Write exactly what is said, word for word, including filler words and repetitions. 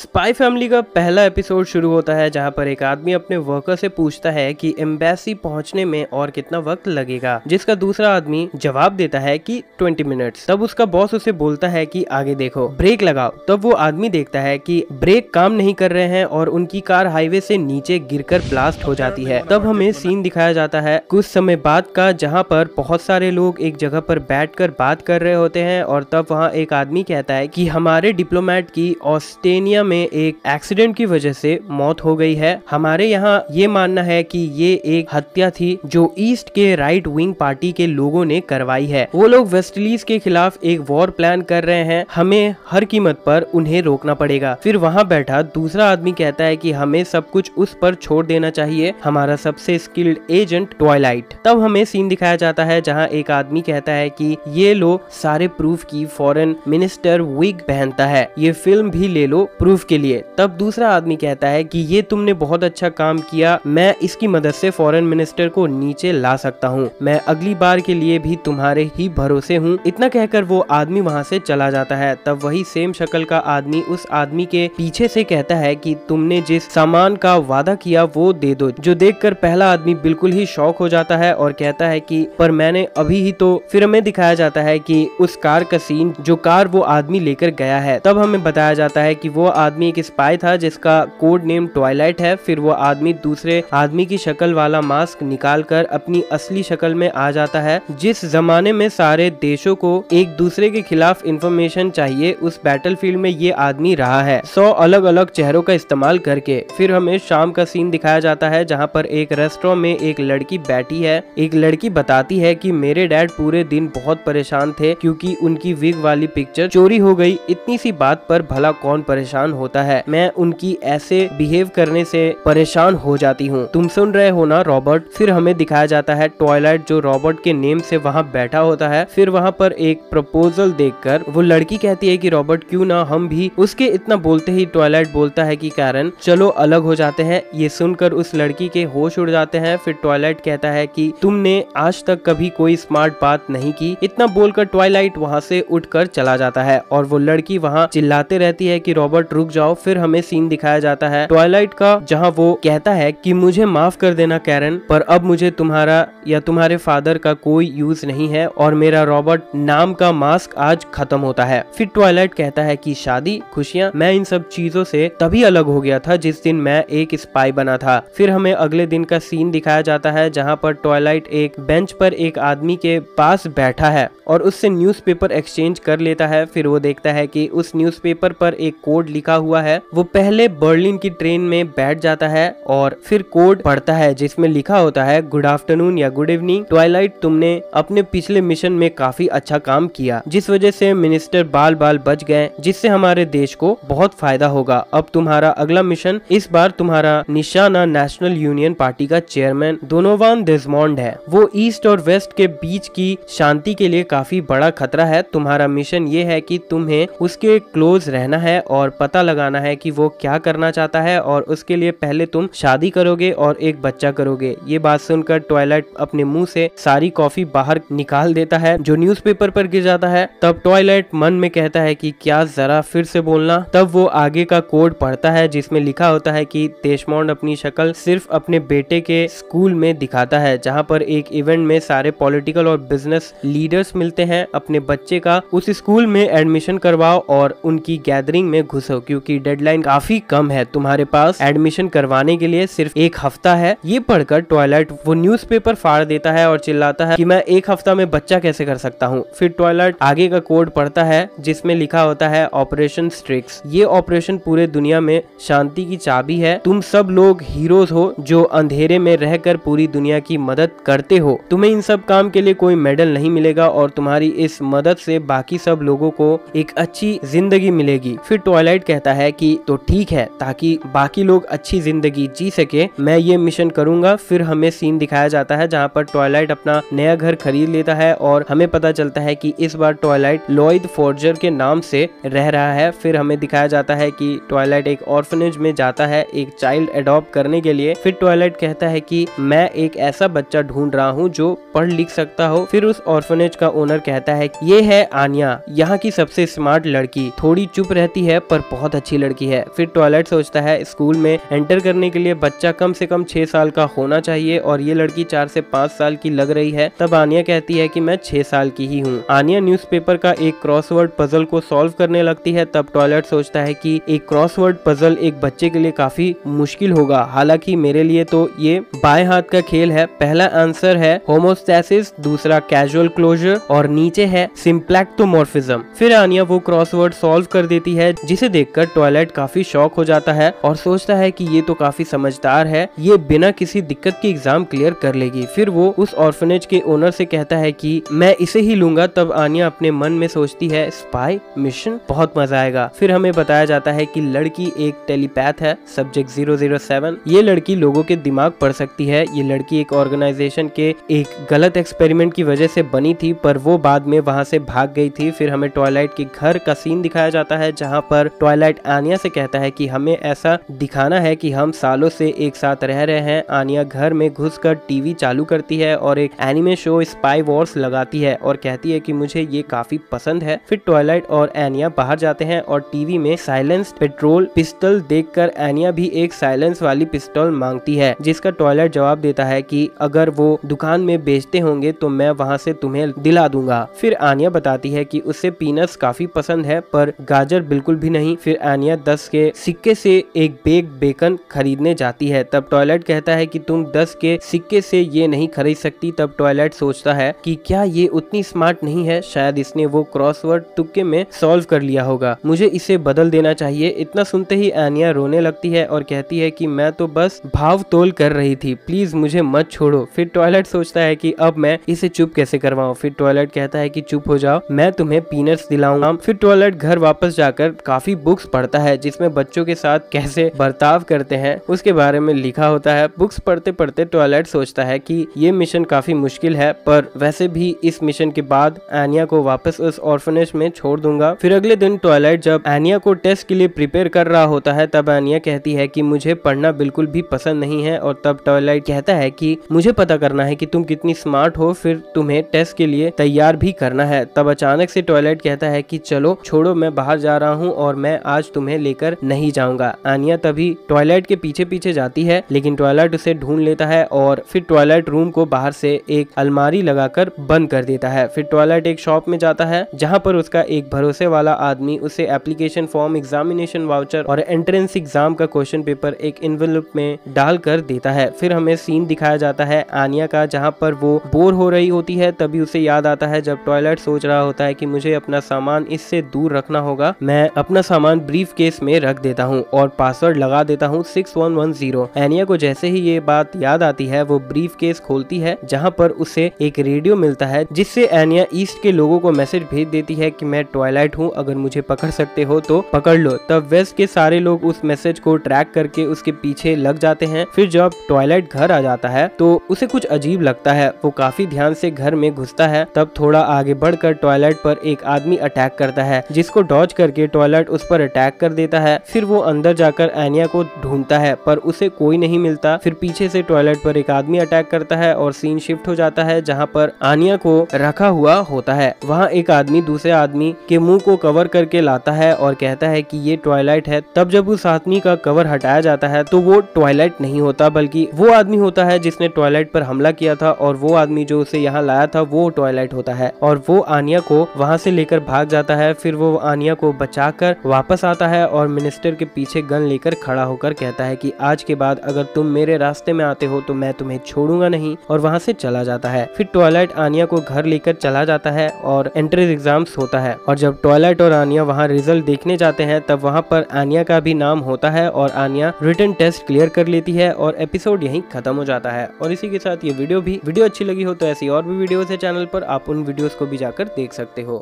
Spy family का पहला episode शुरू होता है जहां पर एक आदमी अपने वर्कर से पूछता है कि एम्बेसी पहुंचने में और कितना वक्त लगेगा, जिसका दूसरा आदमी जवाब देता है कि बीस मिनट्स। तब उसका बॉस उसे बोलता है कि आगे देखो, ब्रेक लगाओ। तब वो आदमी देखता है कि ब्रेक काम नहीं कर रहे हैं और उनकी कार हाईवे से नीचे गिरकर ब्लास्ट हो जाती है। तब हमें सीन दिखाया जाता है कुछ समय बाद का, जहाँ पर बहुत सारे लोग एक जगह पर बैठकर बात कर रहे होते हैं और तब वहाँ एक आदमी कहता है कि हमारे डिप्लोमेट की ऑस्ट्रेलिया में एक एक्सीडेंट की वजह से मौत हो गई है। हमारे यहाँ ये मानना है कि ये एक हत्या थी जो ईस्ट के राइट विंग पार्टी के लोगों ने करवाई है। वो लोग वेस्टइंडीज के खिलाफ एक वॉर प्लान कर रहे हैं, हमें हर कीमत पर उन्हें रोकना पड़ेगा। फिर वहाँ बैठा दूसरा आदमी कहता है कि हमें सब कुछ उस पर छोड़ देना चाहिए, हमारा सबसे स्किल्ड एजेंट ट्वाइलाइट। तब हमें सीन दिखाया जाता है जहाँ एक आदमी कहता है कि ये लो सारे प्रूफ की फॉरेन मिनिस्टर विग पहनता है, ये फिल्म भी ले लो प्रूफ के लिए। तब दूसरा आदमी कहता है कि ये तुमने बहुत अच्छा काम किया, मैं इसकी मदद से फॉरेन मिनिस्टर को नीचे ला सकता हूँ, मैं अगली बार के लिए भी तुम्हारे ही भरोसे हूँ। इतना कहकर वो आदमी वहाँ से चला जाता है। तब वही सेम शक्ल का आदमी उस आदमी के पीछे से कहता है कि तुमने जिस सामान का वादा किया वो दे दो, जो देखकर पहला आदमी बिल्कुल ही शॉक हो जाता है और कहता है कि पर मैंने अभी ही तो। फिर हमें दिखाया जाता है कि उस कार का सीन जो कार वो आदमी लेकर गया है। तब हमें बताया जाता है कि वो आदमी एक स्पाई था जिसका कोड नेम ट्वाइलाइट है। फिर वो आदमी दूसरे आदमी की शक्ल वाला मास्क निकाल कर अपनी असली शक्ल में आ जाता है। जिस जमाने में सारे देशों को एक दूसरे के खिलाफ इंफॉर्मेशन चाहिए, उस बैटलफील्ड में ये आदमी रहा है सौ अलग अलग चेहरों का इस्तेमाल करके। फिर हमें शाम का सीन दिखाया जाता है जहाँ पर एक रेस्टोरेंट में एक लड़की बैठी है। एक लड़की बताती है कि मेरे डैड पूरे दिन बहुत परेशान थे क्योंकि उनकी विग वाली पिक्चर चोरी हो गई। इतनी सी बात पर भला कौन परेशान होता है, मैं उनकी ऐसे बिहेव करने से परेशान हो जाती हूँ। तुम सुन रहे हो ना रॉबर्ट। फिर हमें दिखाया जाता है ट्वाइलाइट जो रॉबर्ट के नेम से वहाँ बैठा होता है। फिर वहाँ पर एक प्रपोजल देखकर वो लड़की कहती है कि रॉबर्ट क्यों ना हम भी, उसके इतना बोलते ही ट्वाइलाइट बोलता है कि कारण चलो अलग हो जाते हैं। ये सुनकर उस लड़की के होश उड़ जाते हैं। फिर ट्वाइलाइट कहता है कि तुमने आज तक कभी कोई स्मार्ट बात नहीं की। इतना बोलकर ट्वाइलाइट वहाँ से उठकर चला जाता है और वो लड़की वहाँ चिल्लाते रहती है कि रॉबर्ट रुक जाओ। फिर हमें सीन दिखाया जाता है ट्वाइलाइट का जहाँ वो कहता है कि मुझे माफ कर देना कैरन, पर अब मुझे तुम्हारा या तुम्हारे फादर का कोई यूज नहीं है और मेरा रॉबर्ट नाम का मास्क आज खत्म होता है। फिर ट्वाइलाइट कहता है कि शादी, खुशियाँ, मैं इन सब चीजों से तभी अलग हो गया था जिस दिन मैं एक स्पाई बना था। फिर हमें अगले दिन का सीन दिखाया जाता है जहाँ पर ट्वाइलाइट एक बेंच पर एक आदमी के पास बैठा है और उससे न्यूज़पेपर एक्सचेंज कर लेता है। फिर वो देखता है कि उस न्यूज़पेपर पर एक कोड लिखा हुआ है। वो पहले बर्लिन की ट्रेन में बैठ जाता है और फिर कोड पढ़ता है जिसमें लिखा होता है गुड आफ्टरनून या गुड इवनिंग ट्वाइलाइट, तुमने अपने पिछले मिशन में काफी अच्छा काम किया जिस वजह से मिनिस्टर बाल बाल बच गए, जिससे हमारे देश को बहुत फायदा होगा। अब तुम्हारा अगला मिशन, इस बार तुम्हारा निशाना नेशनल यूनियन पार्टी का चेयरमैन डोनोवन डेस्मोंड है। वो ईस्ट और वेस्ट के बीच की शांति के लिए काफी बड़ा खतरा है। तुम्हारा मिशन ये है कि तुम्हें उसके क्लोज रहना है और पता लगाना है कि वो क्या करना चाहता है और उसके लिए पहले तुम शादी करोगे और एक बच्चा करोगे। ये बात सुनकर ट्वाइलाइट अपने मुंह से सारी कॉफी बाहर निकाल देता है जो न्यूज़पेपर पर गिर जाता है। तब ट्वाइलाइट मन में कहता है कि क्या जरा फिर से बोलना। तब वो आगे का कोड पढ़ता है जिसमें लिखा होता है कि डेस्मोंड अपनी शक्ल सिर्फ अपने बेटे के स्कूल में दिखाता है जहाँ पर एक इवेंट में सारे पॉलिटिकल और बिजनेस लीडर्स मिलते हैं। अपने बच्चे का उस स्कूल में एडमिशन करवाओ और उनकी गैदरिंग में घुसो क्योंकि डेडलाइन काफी कम है, तुम्हारे पास एडमिशन करवाने के लिए सिर्फ एक हफ्ता है। ये पढ़कर ट्वाइलाइट वो न्यूज़पेपर फाड़ देता है और चिल्लाता है कि मैं एक हफ्ता में बच्चा कैसे कर सकता हूँ। फिर ट्वाइलाइट आगे का कोड पढ़ता है जिसमें लिखा होता है ऑपरेशन स्ट्रिक्स। ये ऑपरेशन पूरे दुनिया में शांति की चाबी है। तुम सब लोग हीरोज हो जो अंधेरे में रहकर पूरी दुनिया की मदद करते हो। तुम्हें इन सब काम के लिए कोई मेडल नहीं मिलेगा और तुम्हारी इस मदद से बाकी सब लोगों को एक अच्छी जिंदगी मिलेगी। फिर ट्वाइलाइट कहता है कि तो ठीक है, ताकि बाकी लोग अच्छी जिंदगी जी सके मैं ये मिशन करूंगा। फिर हमें सीन दिखाया जाता है जहाँ पर ट्वाइलाइट अपना नया घर खरीद लेता है और हमें पता चलता है कि इस बार ट्वाइलाइट लॉयड फोर्जर के नाम से रह रहा है। फिर हमें दिखाया जाता है कि ट्वाइलाइट एक ऑर्फनेज में जाता है एक चाइल्ड एडॉप्ट करने के लिए। फिर ट्वाइलाइट कहता है कि मैं एक ऐसा बच्चा ढूंढ रहा हूँ जो पढ़ लिख सकता हो। फिर उस ऑर्फनेज का ओनर कहता है ये है आन्या, यहाँ की सबसे स्मार्ट लड़की, थोड़ी चुप रहती है पर बहुत बहुत अच्छी लड़की है। फिर टॉयलेट सोचता है स्कूल में एंटर करने के लिए बच्चा कम से कम छह साल का होना चाहिए और ये लड़की चार से पाँच साल की लग रही है। तब आन्या कहती है कि मैं छह साल की ही हूँ। आन्या न्यूज़पेपर का एक क्रॉसवर्ड पजल को सॉल्व करने लगती है। तब टॉयलेट सोचता है कि एक क्रॉसवर्ड पजल एक बच्चे के लिए काफी मुश्किल होगा, हालांकि मेरे लिए तो ये बाएं हाथ का खेल है। पहला आंसर है होमोस्टैसिस, दूसरा कैजुअल क्लोजर और नीचे है सिम्प्लेक्टोमॉर्फिज्म। फिर आन्या वो क्रॉसवर्ड सॉल्व कर देती है जिसे देखकर टॉयलेट काफी शॉक हो जाता है और सोचता है कि ये तो काफी समझदार है, ये बिना किसी दिक्कत के एग्जाम क्लियर कर लेगी। फिर वो उस ऑर्फनेज के ओनर से कहता है कि मैं इसे ही लूंगा। तब आन्या अपने मन में सोचती है स्पाई मिशन बहुत मजा आएगा। फिर हमें बताया जाता है कि लड़की एक टेलीपैथ है, सब्जेक्ट जीरो जीरो सेवन। ये लड़की लोगों के दिमाग पढ़ सकती है। ये लड़की एक ऑर्गेनाइजेशन के एक गलत एक्सपेरिमेंट की वजह से बनी थी, पर वो बाद में वहाँ से भाग गई थी। फिर हमें टॉयलेट के घर का सीन दिखाया जाता है जहाँ पर टॉयलेट आन्या से कहता है कि हमें ऐसा दिखाना है कि हम सालों से एक साथ रह रहे हैं। आन्या घर में घुसकर टीवी चालू करती है और एक एनिमे शो स्पाई वॉर्स लगाती है और कहती है कि मुझे ये काफी पसंद है। फिर टॉयलेट और आन्या बाहर जाते हैं और टीवी में साइलेंस पेट्रोल पिस्टल देखकर आन्या भी एक साइलेंस वाली पिस्टल मांगती है, जिसका टॉयलेट जवाब देता है कि अगर वो दुकान में बेचते होंगे तो मैं वहाँ से तुम्हें दिला दूंगा। फिर आन्या बताती है कि उसे पीनट्स काफी पसंद है पर गाजर बिल्कुल भी नहीं। फिर आन्या दस के सिक्के से एक बेक बेकन खरीदने जाती है। तब टॉयलेट कहता है कि तुम दस के सिक्के से ये नहीं खरीद सकती। तब टॉयलेट सोचता है कि क्या ये उतनी स्मार्ट नहीं है, शायद इसने वो क्रॉसवर्ड तुक्के में सॉल्व कर लिया होगा, मुझे इसे बदल देना चाहिए। इतना सुनते ही आन्या रोने लगती है और कहती है कि मैं तो बस भाव तोल कर रही थी, प्लीज मुझे मत छोड़ो। फिर टॉयलेट सोचता है कि अब मैं इसे चुप कैसे करवाऊं। फिर टॉयलेट कहता है कि चुप हो जाओ, मैं तुम्हें पीनट्स दिलाऊंगा। फिर टॉयलेट घर वापस जाकर काफी बुक्स पढ़ता है जिसमें बच्चों के साथ कैसे बर्ताव करते हैं उसके बारे में लिखा होता है। बुक्स पढ़ते पढ़ते टॉयलेट सोचता है कि ये मिशन काफी मुश्किल है, पर वैसे भी इस मिशन के बाद आन्या को वापस उस ऑर्फनेज में छोड़ दूंगा। फिर अगले दिन टॉयलेट जब आन्या को टेस्ट के लिए प्रिपेयर कर रहा होता है तब आन्या कहती है कि मुझे पढ़ना बिल्कुल भी पसंद नहीं है। और तब टॉयलेट कहता है कि मुझे पता करना है कि तुम कितनी स्मार्ट हो, फिर तुम्हें टेस्ट के लिए तैयार भी करना है। तब अचानक से टॉयलेट कहता है कि चलो छोड़ो, मैं बाहर जा रहा हूँ और मैं आज तुम्हें लेकर नहीं जाऊंगा। आन्या तभी टॉयलेट के पीछे पीछे जाती है लेकिन टॉयलेट उसे ढूंढ लेता है और फिर टॉयलेट रूम को बाहर से एक अलमारी लगाकर बंद कर देता है। फिर टॉयलेट एक शॉप में जाता है जहाँ पर उसका एक भरोसे वाला आदमी उसे एप्लीकेशन फॉर्म, एग्जामिनेशन वाउचर और एंट्रेंस एग्जाम का क्वेश्चन पेपर एक एनवेलप में डाल कर देता है। फिर हमें सीन दिखाया जाता है आन्या का जहाँ पर वो बोर हो रही होती है। तभी उसे याद आता है जब टॉयलेट सोच रहा होता है कि मुझे अपना सामान इससे दूर रखना होगा, मैं अपना सामान ब्रीफ केस में रख देता हूँ और पासवर्ड लगा देता हूँ six one one zero. Anya को जैसे ही ये बात याद आती है वो ब्रीफ केस खोलती है जहाँ पर उसे एक रेडियो मिलता है जिससे आन्या ईस्ट के लोगों को मैसेज भेज देती है कि मैं टॉयलेट हूँ, अगर मुझे पकड़ सकते हो तो पकड़ लो। तब वेस्ट के सारे लोग उस मैसेज को ट्रैक करके उसके पीछे लग जाते हैं। फिर जब टॉयलेट घर आ जाता है तो उसे कुछ अजीब लगता है, वो काफी ध्यान से घर में घुसता है। तब थोड़ा आगे बढ़कर टॉयलेट पर एक आदमी अटैक करता है जिसको डॉज करके टॉयलेट उस पर अटैक कर देता है। फिर वो अंदर जाकर आन्या को ढूंढता है पर उसे कोई नहीं मिलता। फिर पीछे से टॉयलेट पर एक आदमी अटैक करता है और सीन शिफ्ट हो जाता है जहाँ पर आन्या को रखा हुआ होता है। वहाँ एक आदमी दूसरे आदमी के मुंह को कवर करके लाता है और कहता है कि ये टॉयलेट है। तब जब उस आदमी का कवर हटाया जाता है तो वो टॉयलेट नहीं होता बल्कि वो आदमी होता है जिसने टॉयलेट पर हमला किया था और वो आदमी जो उसे यहाँ लाया था वो टॉयलेट होता है। और वो आन्या को वहाँ से लेकर भाग जाता है। फिर वो आन्या को बचाकर वापस आता है और मिनिस्टर के पीछे गन लेकर खड़ा होकर कहता है कि आज के बाद अगर तुम मेरे रास्ते में आते हो तो मैं तुम्हें छोड़ूंगा नहीं, और वहाँ से चला जाता है। फिर टॉयलेट आन्या को घर लेकर चला जाता है और एंट्रेंस एग्जाम्स होता है। और जब टॉयलेट और आन्या वहाँ रिजल्ट देखने जाते हैं तब वहाँ पर आन्या का भी नाम होता है और आन्या रिटन टेस्ट क्लियर कर लेती है और एपिसोड यहीं खत्म हो जाता है। और इसी के साथ ये वीडियो भी वीडियो अच्छी लगी हो तो ऐसी और भी वीडियोस है चैनल पर, आप उन वीडियोस को भी जाकर देख सकते हो।